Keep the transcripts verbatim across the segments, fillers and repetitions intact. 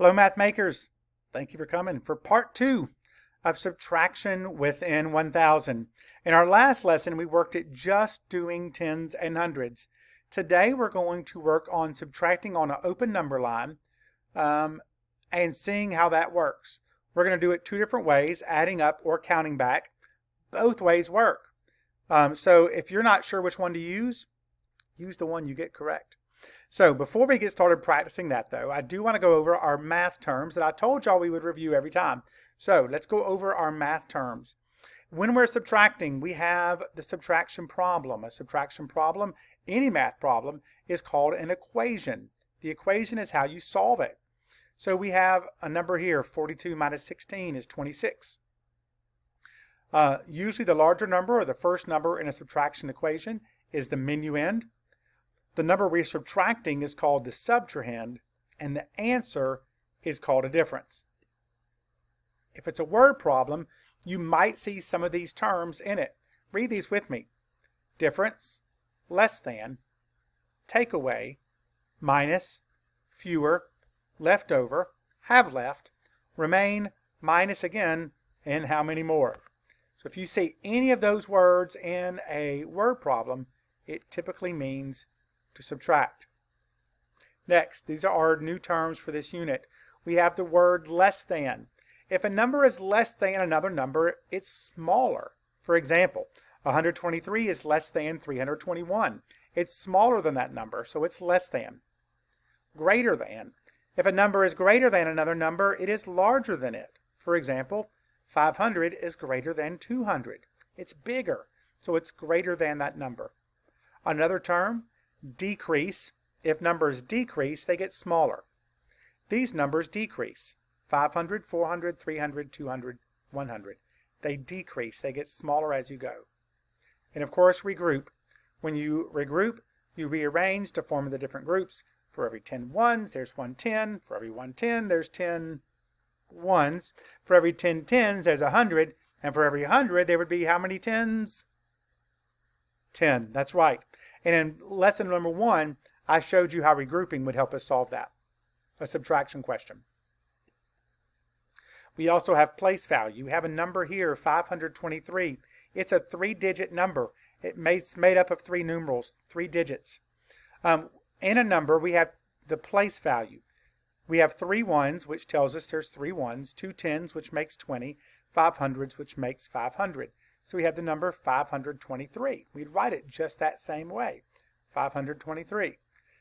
Hello math makers, thank you for coming for part two of subtraction within one thousand. In our last lesson we worked at just doing tens and hundreds. Today we're going to work on subtracting on an open number line um, and seeing how that works. We're going to do it two different ways, adding up or counting back. Both ways work. Um, so if you're not sure which one to use, use the one you get correct. So before we get started practicing that though, I do want to go over our math terms that I told y'all we would review every time. So let's go over our math terms. When we're subtracting, we have the subtraction problem. A subtraction problem, any math problem, is called an equation. The equation is how you solve it. So we have a number here, forty-two minus sixteen is twenty-six. Uh, usually the larger number, or the first number in a subtraction equation, is the minuend. The number we're subtracting is called the subtrahend, and the answer is called a difference. If it's a word problem, you might see some of these terms in it. Read these with me. Difference, less than, takeaway, minus, fewer, leftover, have left, remain, minus again, and how many more. So if you see any of those words in a word problem, it typically means to subtract. Next, these are our new terms for this unit. We have the word less than. If a number is less than another number, it's smaller. For example, one hundred twenty-three is less than three hundred twenty-one. It's smaller than that number, so it's less than. Greater than. If a number is greater than another number, it is larger than it. For example, five hundred is greater than two hundred. It's bigger, so it's greater than that number. Another term, decrease. If numbers decrease, they get smaller. These numbers decrease. five hundred, four hundred, three hundred, two hundred, one hundred. They decrease. They get smaller as you go. And of course, regroup. When you regroup, you rearrange to form the different groups. For every ten ones, there's one ten. For every one ten, there's ten ones. For every ten tens, there's one hundred. And for every one hundred, there would be how many tens? ten. That's right. And in lesson number one, I showed you how regrouping would help us solve that, a subtraction question. We also have place value. We have a number here, five hundred twenty-three. It's a three-digit number. It's made up of three numerals, three digits. Um, in a number, we have the place value. We have three ones, which tells us there's three ones, two tens, which makes twenty, five hundreds, which makes five hundred. So we have the number five hundred twenty-three. We'd write it just that same way, five hundred twenty-three.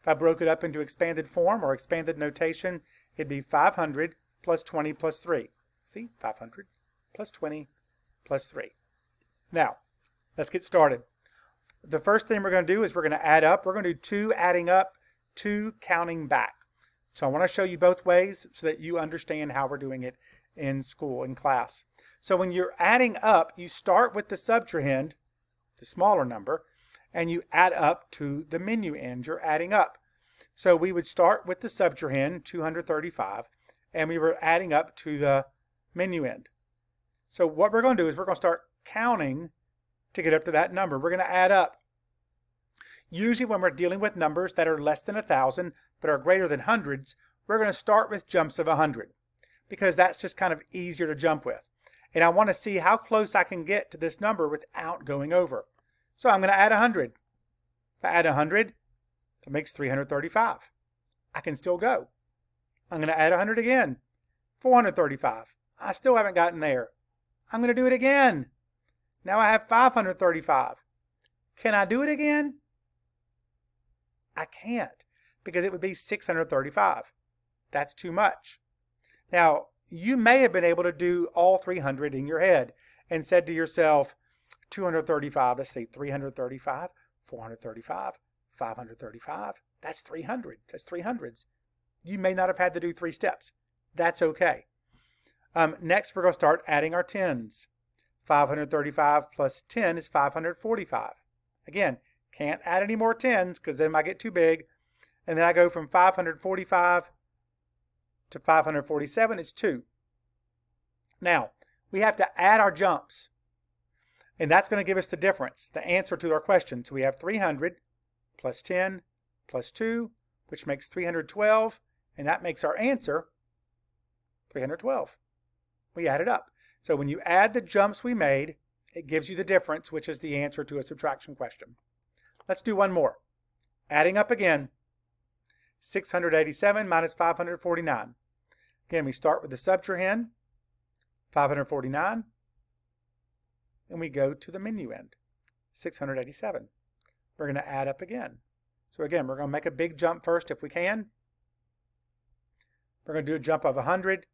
If I broke it up into expanded form or expanded notation, it'd be five hundred plus twenty plus three. See, five hundred plus twenty plus three. Now, let's get started. The first thing we're going to do is we're going to add up. We're going to do two adding up, two counting back. So I want to show you both ways so that you understand how we're doing it in school, in class. So when you're adding up, you start with the subtrahend, the smaller number, and you add up to the minuend. You're adding up. So we would start with the subtrahend, two hundred thirty-five, and we were adding up to the minuend. So what we're going to do is we're going to start counting to get up to that number. We're going to add up. Usually when we're dealing with numbers that are less than one thousand but are greater than hundreds, we're going to start with jumps of one hundred because that's just kind of easier to jump with. And I want to see how close I can get to this number without going over. So I'm going to add one hundred. If I add one hundred, that makes three hundred thirty-five. I can still go. I'm going to add one hundred again. four hundred thirty-five. I still haven't gotten there. I'm going to do it again. Now I have five hundred thirty-five. Can I do it again? I can't, because it would be six hundred thirty-five. That's too much. Now, you may have been able to do all three hundred in your head and said to yourself, two hundred thirty-five, let's see, three hundred thirty-five, four hundred thirty-five, five hundred thirty-five, that's three hundred, that's three hundreds. You may not have had to do three steps. That's okay. Um, next, we're going to start adding our tens. five hundred thirty-five plus ten is five hundred forty-five. Again, can't add any more tens because then I get too big. And then I go from five hundred forty-five to five hundred forty-seven, it's two. Now, we have to add our jumps, and that's going to give us the difference, the answer to our question. So we have three hundred plus ten plus two, which makes three hundred twelve, and that makes our answer three hundred twelve. We add it up. So when you add the jumps we made, it gives you the difference, which is the answer to a subtraction question. Let's do one more. Adding up again, six hundred eighty-seven minus five hundred forty-nine. Again, we start with the subtrahend, five hundred forty-nine, and we go to the menu end, six hundred eighty-seven. We're going to add up again. So again, we're going to make a big jump first if we can. We're going to do a jump of one hundred.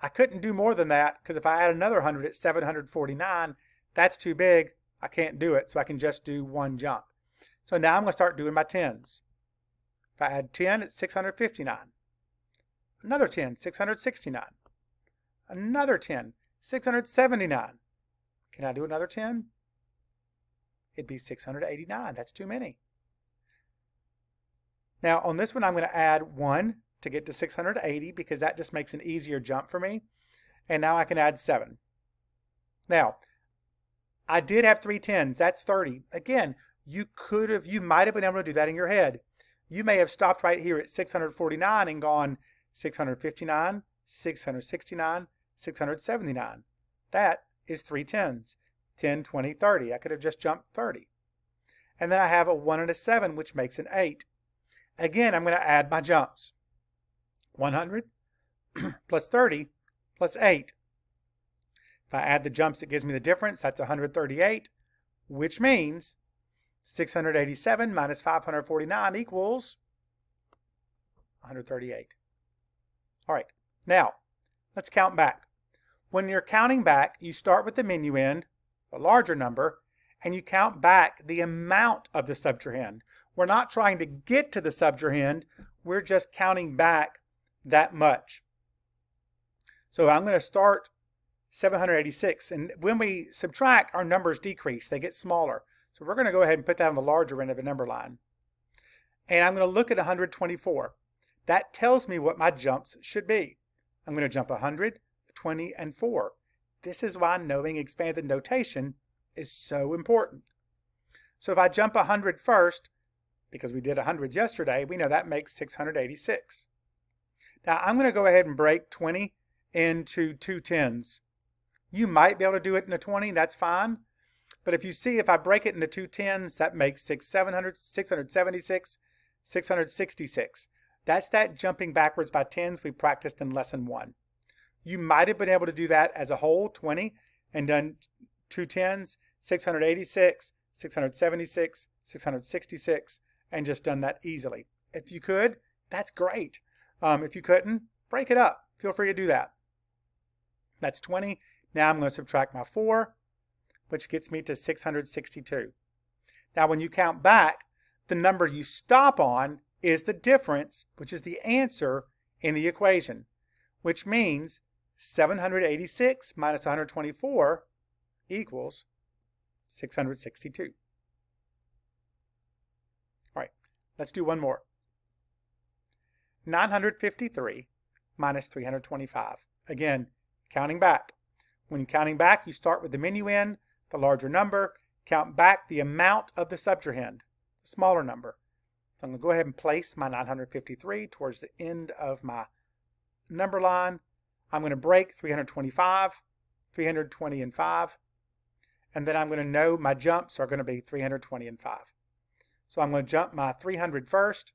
I couldn't do more than that because if I add another one hundred, it's seven hundred forty-nine. That's too big. I can't do it, so I can just do one jump. So now I'm going to start doing my tens. If I add ten, it's six hundred fifty-nine. Another ten, six hundred sixty-nine. Another ten, six hundred seventy-nine. Can I do another ten? It'd be six hundred eighty-nine. That's too many. Now on this one, I'm going to add one to get to six hundred eighty because that just makes an easier jump for me. And now I can add seven. Now, I did have three tens. That's thirty. Again, you could have, you might have been able to do that in your head. You may have stopped right here at six hundred forty-nine and gone six hundred fifty-nine, six hundred sixty-nine, six hundred seventy-nine. That is three tens. ten, twenty, thirty. I could have just jumped thirty. And then I have a one and a seven, which makes an eight. Again, I'm going to add my jumps. one hundred plus thirty plus eight. If I add the jumps, it gives me the difference. That's one hundred thirty-eight, which means six hundred eighty-seven minus five hundred forty-nine equals one hundred thirty-eight. All right, now let's count back. When you're counting back, you start with the menu end, a larger number, and you count back the amount of the subtrahend. We're not trying to get to the subtrahend. We're just counting back that much. So I'm going to start seven hundred eighty-six, and when we subtract, our numbers decrease, they get smaller. So we're going to go ahead and put that on the larger end of the number line, and I'm going to look at one hundred twenty-four. That tells me what my jumps should be. I'm going to jump one hundred, twenty, and four. This is why knowing expanded notation is so important. So if I jump one hundred first, because we did one hundreds yesterday, we know that makes six hundred eighty-six. Now, I'm going to go ahead and break twenty into two tens. You might be able to do it in a twenty, that's fine. But if you see, if I break it into two tens, that makes six hundred, six hundred seventy-six, six hundred sixty-six. That's that jumping backwards by tens we practiced in lesson one. You might have been able to do that as a whole, twenty, and done two tens, six hundred eighty-six, six hundred seventy-six, six hundred sixty-six, and just done that easily. If you could, that's great. Um, if you couldn't, break it up. Feel free to do that. That's twenty. Now I'm going to subtract my four, which gets me to six hundred sixty-two. Now when you count back, the number you stop on is the difference, which is the answer in the equation, which means seven hundred eighty-six minus one hundred twenty-four equals six hundred sixty-two. All right, let's do one more. nine hundred fifty-three minus three hundred twenty-five. Again, counting back. When counting back, you start with the menu end, the larger number, count back the amount of the subtrahend, the smaller number. So I'm going to go ahead and place my nine hundred fifty-three towards the end of my number line. I'm going to break three hundred twenty-five, three hundred twenty and five, and then I'm going to know my jumps are going to be three hundred twenty and five. So I'm going to jump my three hundred first.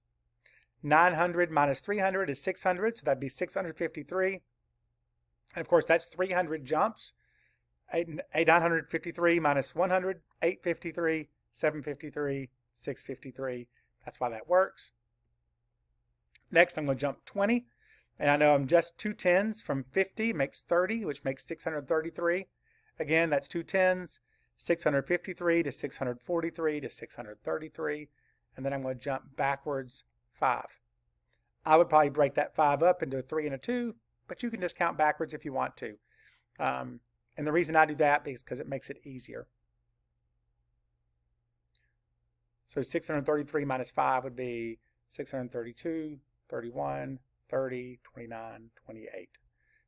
nine hundred minus three hundred is six hundred, so that'd be six hundred fifty-three. And of course, that's three hundred jumps. nine hundred fifty-three minus one hundred, eight hundred fifty-three, seven hundred fifty-three, six hundred fifty-three. That's why that works. Next, I'm going to jump twenty. And I know I'm just two tens from fifty makes thirty, which makes six hundred thirty-three. Again, that's two tens, six hundred fifty-three to six hundred forty-three to six hundred thirty-three. And then I'm going to jump backwards five. I would probably break that five up into a three and a two, but you can just count backwards if you want to. Um, and the reason I do that is because it makes it easier. So six hundred thirty-three minus five would be six hundred thirty-two, thirty-one, thirty, twenty-nine, twenty-eight.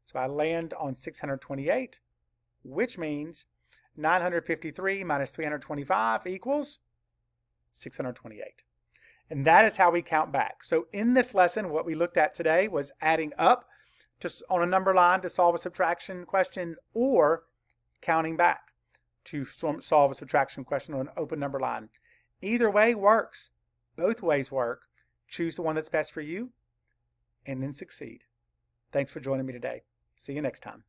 So I land on six hundred twenty-eight, which means nine hundred fifty-three minus three hundred twenty-five equals six hundred twenty-eight. And that is how we count back. So in this lesson, what we looked at today was adding up just on a number line to solve a subtraction question, or counting back to solve a subtraction question on an open number line. Either way works. Both ways work. Choose the one that's best for you and then succeed. Thanks for joining me today. See you next time.